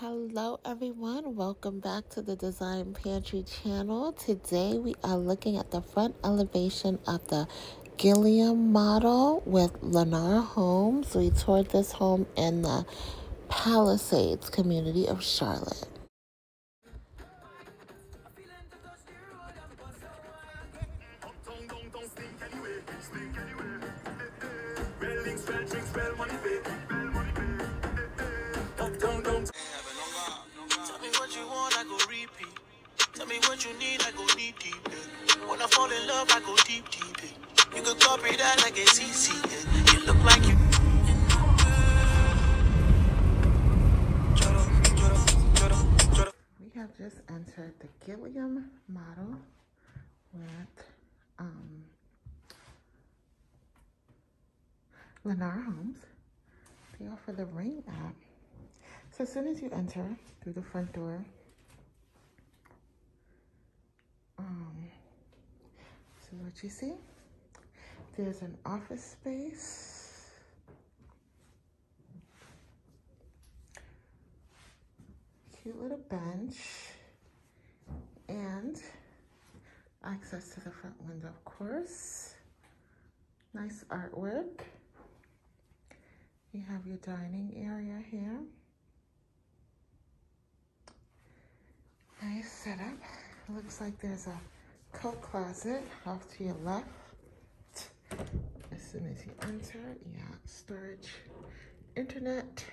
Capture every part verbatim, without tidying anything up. Hello everyone, welcome back to the Design Pantry channel. Today we are looking at the front elevation of the Gilliam model with Lennar Homes. We toured this home in the Palisades community of Charlotte. I go deep, deep, you could copy that like it's easy. You look like you. We have just entered the Gilliam model with um, Lennar Homes. They offer the Ring app. So as soon as you enter through the front door, so what you see, there's an office space, cute little bench, and access to the front window, of course. Nice artwork. You have your dining area here. Nice setup. Looks like there's a coat closet off to your left. As soon as you enter, yeah, storage, internet.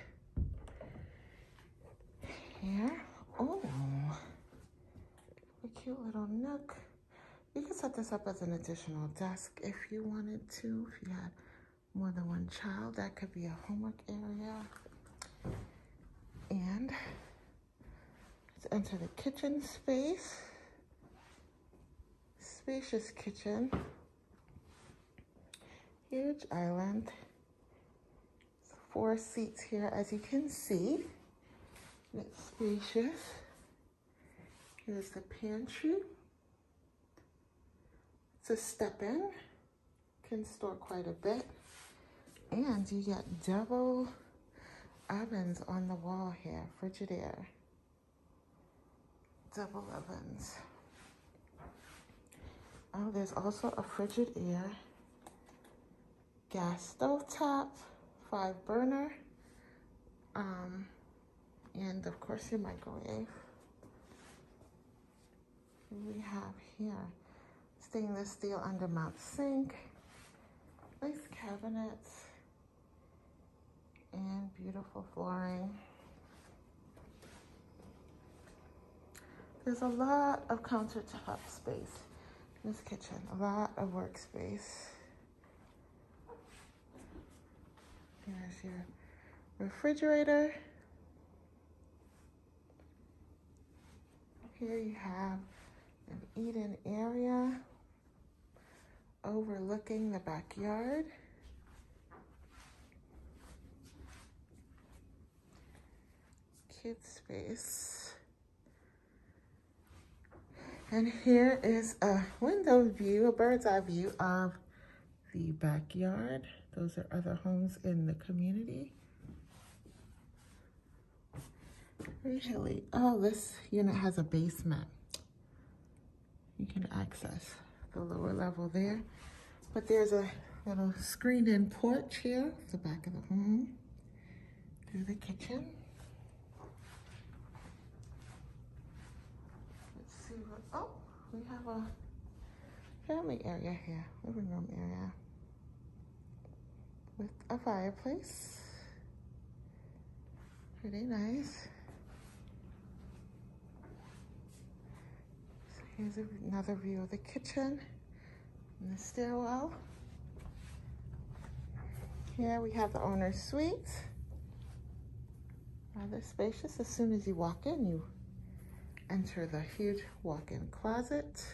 Here, oh, a cute little nook. You can set this up as an additional desk if you wanted to. If you had more than one child, that could be a homework area. And let's enter the kitchen space. Spacious kitchen, huge island, four seats here as you can see, it's spacious. Here's the pantry. It's a step in, can store quite a bit, and you get double ovens on the wall here, Frigidaire, double ovens. Oh, there's also a Frigidaire gas stove top, five burner, um, and of course your microwave. We have here stainless steel undermount sink, nice cabinets, and beautiful flooring. There's a lot of countertop space. This kitchen, a lot of workspace. Here's your refrigerator. Here you have an eat-in area overlooking the backyard. Cute space. And here is a window view, a bird's eye view of the backyard. Those are other homes in the community. Really? Oh, this unit has a basement. You can access the lower level there. But there's a little screened-in porch here, the back of the home, through the kitchen. Oh, we have a family area here, living room area with a fireplace. Pretty nice. So here's another view of the kitchen and the stairwell. Here we have the owner's suite. Rather spacious. As soon as you walk in, you enter the huge walk-in closet.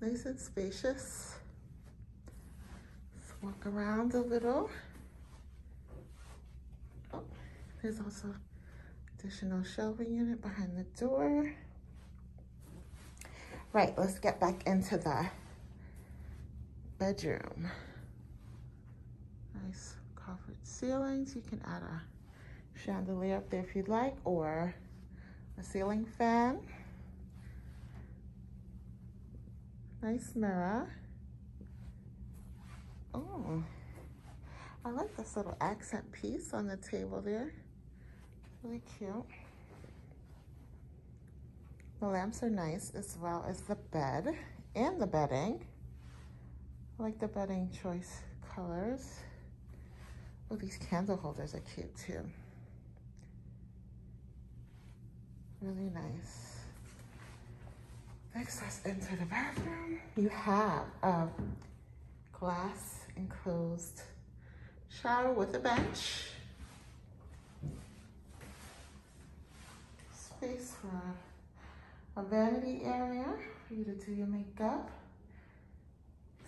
Nice and spacious. Let's walk around a little. Oh, there's also additional shelving unit behind the door. Right, let's get back into the bedroom. Nice coffered ceilings. You can add a chandelier up there if you'd like, or a ceiling fan. Nice mirror. Oh, I like this little accent piece on the table there. Really cute. The lamps are nice, as well as the bed and the bedding. I like the bedding choice colors. Oh, these candle holders are cute too. Really nice. Next, let's enter the bathroom. You have a glass enclosed shower with a bench. Space for a vanity area for you to do your makeup.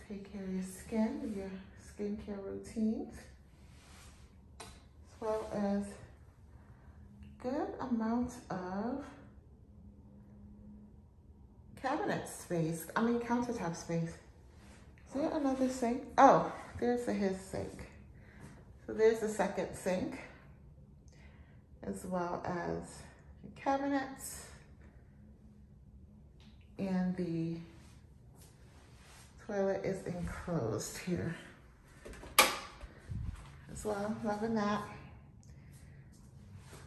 Take care of your skin with your skincare routines. As well as good amount of cabinet space, I mean countertop space. Is there another sink? Oh, there's the his sink. So there's the second sink, as well as the cabinets and the toilet is enclosed here as well. Loving that.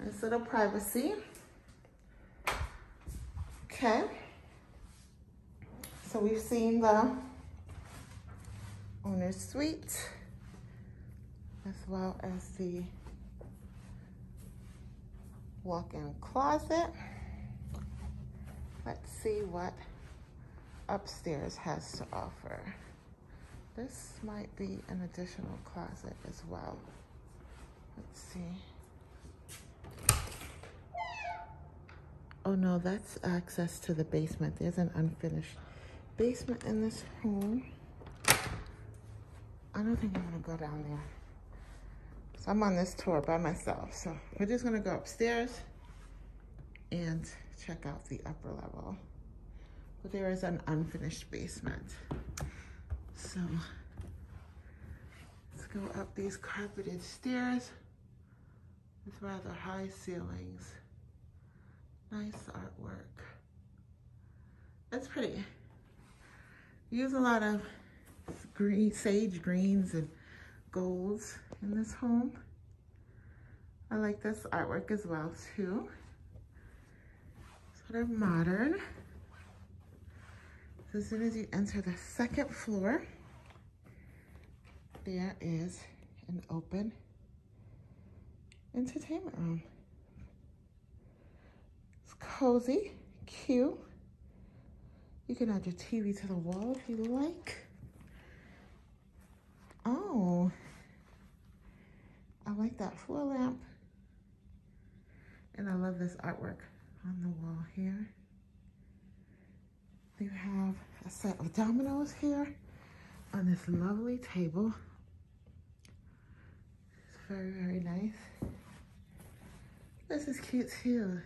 Nice little privacy. Okay. So we've seen the owner's suite, as well as the walk-in closet. Let's see what upstairs has to offer. This might be an additional closet as well. Let's see. Oh no, that's access to the basement. There's an unfinished basement in this home. I don't think I'm gonna go down there. So I'm on this tour by myself. So we're just gonna go upstairs and check out the upper level. But there is an unfinished basement. So let's go up these carpeted stairs with rather high ceilings. Nice artwork. That's pretty. Use a lot of green, sage greens and golds in this home. I like this artwork as well too. Sort of modern. So as soon as you enter the second floor, there is an open entertainment room. Cozy, cute. You can add your T V to the wall if you like. Oh, I like that floor lamp. And I love this artwork on the wall here. You have a set of dominoes here on this lovely table. It's very, very nice. This is cute too.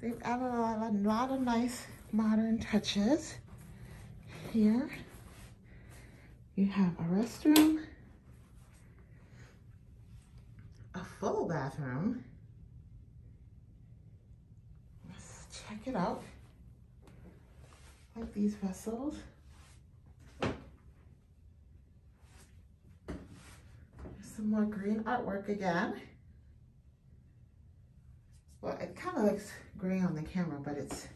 They've added a lot, a lot of nice modern touches here. You have a restroom, a full bathroom. Let's check it out. Like these vessels. There's some more green artwork again. Well, it kind of looks gray on the camera, but it's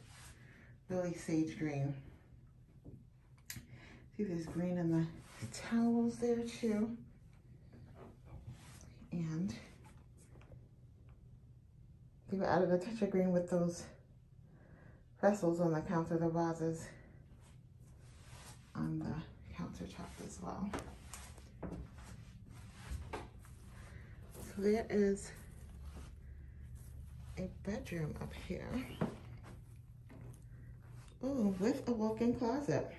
really sage green. See, there's green in the towels there too. And they've added a touch of green with those vessels on the counter, the vases on the countertop as well. So there is a bedroom up here. Oh, with a walk-in closet.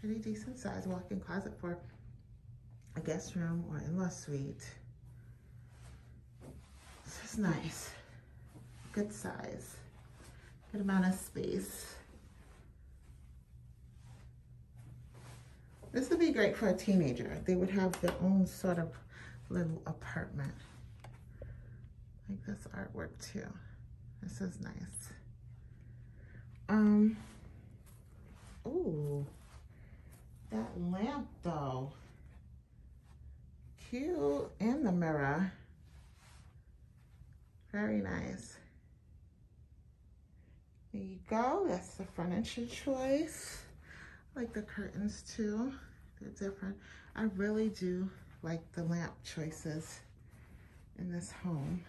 Pretty decent size walk-in closet for a guest room or in-law suite. This is nice. Good size. Good amount of space. This would be great for a teenager. They would have their own sort of little apartment. I like this artwork too. This is nice. Um, ooh, that lamp though. Cute, and the mirror. Very nice. There you go, that's the furniture choice. I like the curtains too, they're different. I really do like the lamp choices in this home.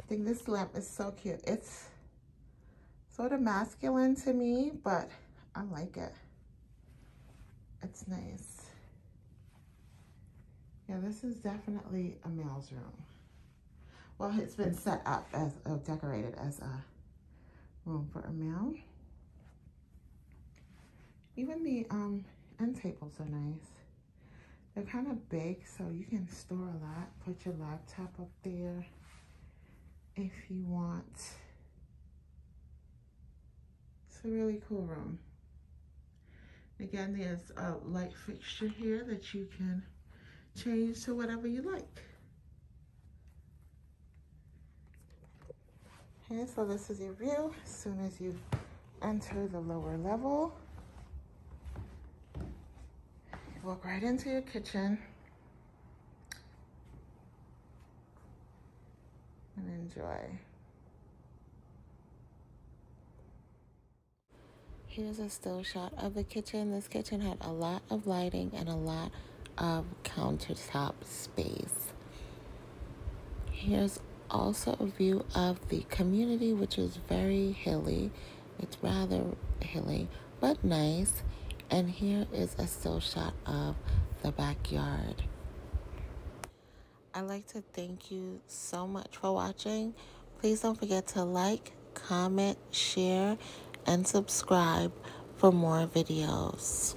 I think this lamp is so cute. It's sort of masculine to me, but I like it. It's nice. Yeah, this is definitely a male's room. Well, it's been set up as uh, decorated as a room for a male. Even the um, end tables are nice. They're kind of big, so you can store a lot. Put your laptop up there if you want. It's a really cool room. Again, there's a light fixture here that you can change to whatever you like. Okay, so this is your view as soon as you enter the lower level. Walk right into your kitchen and enjoy. Here's a still shot of the kitchen. This kitchen had a lot of lighting and a lot of countertop space. Here's also a view of the community, which is very hilly. It's rather hilly, but nice. And here is a still shot of the backyard. I'd like to thank you so much for watching. Please don't forget to like, comment, share, and subscribe for more videos.